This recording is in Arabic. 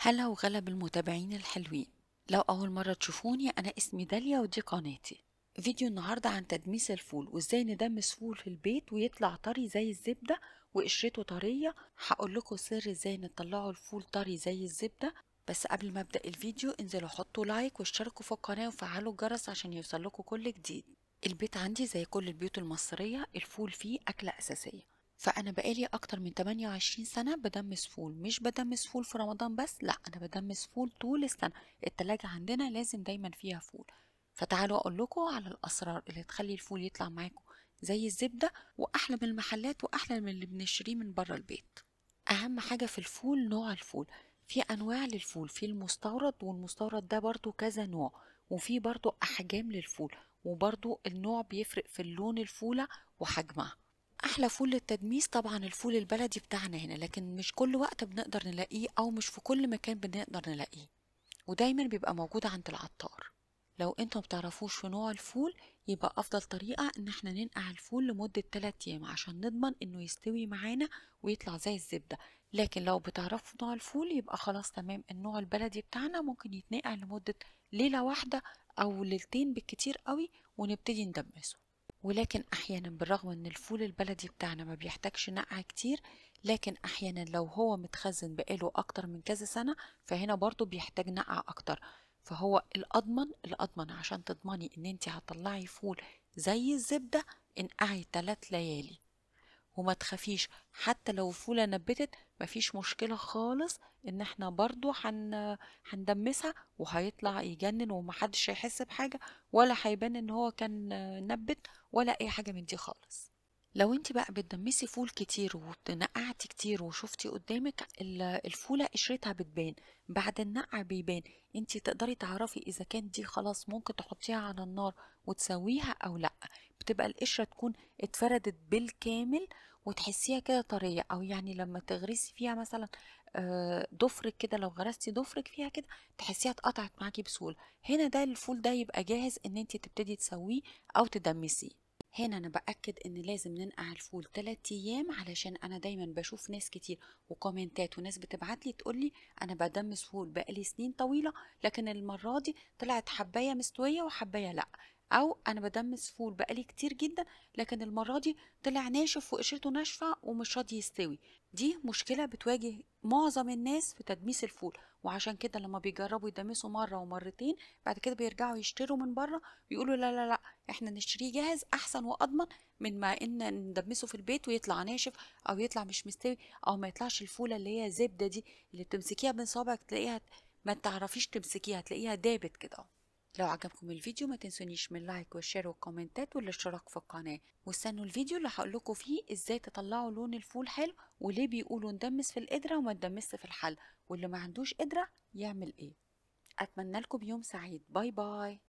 هلا وغلا بالمتابعين الحلوين. لو أول مرة تشوفوني، أنا اسمي داليا ودي قناتي. فيديو النهاردة عن تدميس الفول وإزاي ندمس فول في البيت ويطلع طري زي الزبدة وقشرته طرية. هقول لكم سر إزاي نطلعوا الفول طري زي الزبدة. بس قبل ما أبدأ الفيديو انزلوا حطوا لايك واشتركوا في القناة وفعلوا الجرس عشان يوصل لكم كل جديد. البيت عندي زي كل البيوت المصرية الفول فيه أكلة أساسية، فأنا بقالي أكتر من 28 سنة بدمس فول. مش بدمس فول في رمضان بس، لأ، أنا بدمس فول طول السنة. التلاجة عندنا لازم دايما فيها فول. فتعالوا أقول لكم على الأسرار اللي تخلي الفول يطلع معاكم زي الزبدة وأحلى من المحلات وأحلى من اللي بنشتريه من بره البيت. أهم حاجة في الفول نوع الفول. في أنواع للفول، في المستورد، والمستورد ده برضو كذا نوع، وفي برضو أحجام للفول، وبرضو النوع بيفرق في اللون الفولة وحجمها. احلى فول للتدميس طبعا الفول البلدي بتاعنا هنا، لكن مش كل وقت بنقدر نلاقيه او مش في كل مكان بنقدر نلاقيه، ودايما بيبقى موجود عند العطار. لو انتم متعرفوش في نوع الفول يبقى افضل طريقه ان احنا ننقع الفول لمده 3 ايام عشان نضمن انه يستوي معانا ويطلع زي الزبده. لكن لو بتعرفوا نوع الفول يبقى خلاص تمام، النوع البلدي بتاعنا ممكن يتنقع لمده ليله واحده او ليلتين بالكتير قوي ونبتدي ندمسه. ولكن احيانا بالرغم ان الفول البلدي بتاعنا ما بيحتاجش نقع كتير، لكن احيانا لو هو متخزن بقاله اكتر من كذا سنه فهنا برضو بيحتاج نقع اكتر. فهو الاضمن عشان تضمني ان انت هتطلعي فول زي الزبده انقعي 3 ليالي. وما تخافيش، حتى لو الفوله نبتت مفيش مشكله خالص، ان احنا برضو هندمسها وهيطلع يجنن ومحدش هيحس بحاجه ولا هيبان ان هو كان نبت ولا اي حاجه من دي خالص. لو انت بقى بتدمسي فول كتير ونقعتي كتير وشفتي قدامك الفوله قشرتها بتبان بعد النقع بيبان، انت تقدري تعرفي اذا كان دي خلاص ممكن تحطيها على النار وتسويها او لا. بتبقى القشره تكون اتفردت بالكامل وتحسيها كده طريه، او يعني لما تغرسي فيها مثلا ضفرك كده، لو غرستي ضفرك فيها كده تحسيها اتقطعت معاكي بسهوله. هنا ده الفول ده يبقى جاهز ان انت تبتدي تسويه او تدمسيه. هنا أنا بأكد إن لازم ننقع الفول 3 أيام، علشان أنا دايما بشوف ناس كتير وكومنتات وناس بتبعتلي تقولي أنا بدمس فول بقالي سنين طويلة لكن المرة دي طلعت حباية مستوية وحباية لأ، أو أنا بدمس فول بقالي كتير جدا لكن المرة دي طلع ناشف وقشرته ناشفة ومش راضي يستوي. دي مشكلة بتواجه معظم الناس في تدميس الفول، وعشان كده لما بيجربوا يدمسوا مرة ومرتين بعد كده بيرجعوا يشتروا من بره، بيقولوا لا لا لا احنا نشتريه جاهز أحسن وأضمن من ما إن ندمسه في البيت ويطلع ناشف أو يطلع مش مستوي أو ما يطلعش الفولة اللي هي زبدة دي اللي بتمسكيها بين صوابعك تلاقيها ما تعرفيش تمسكيها، تلاقيها دابت كده. لو عجبكم الفيديو ما تنسونيش من اللايك والشير والكومنتات والاشتراك في القناة، واستنوا الفيديو اللي هقول لكم فيه ازاي تطلعوا لون الفول حلو وليه بيقولوا ندمس في القدرة وما ندمسش في الحل واللي ما عندوش قدرة يعمل ايه. اتمنى لكم يوم سعيد، باي باي.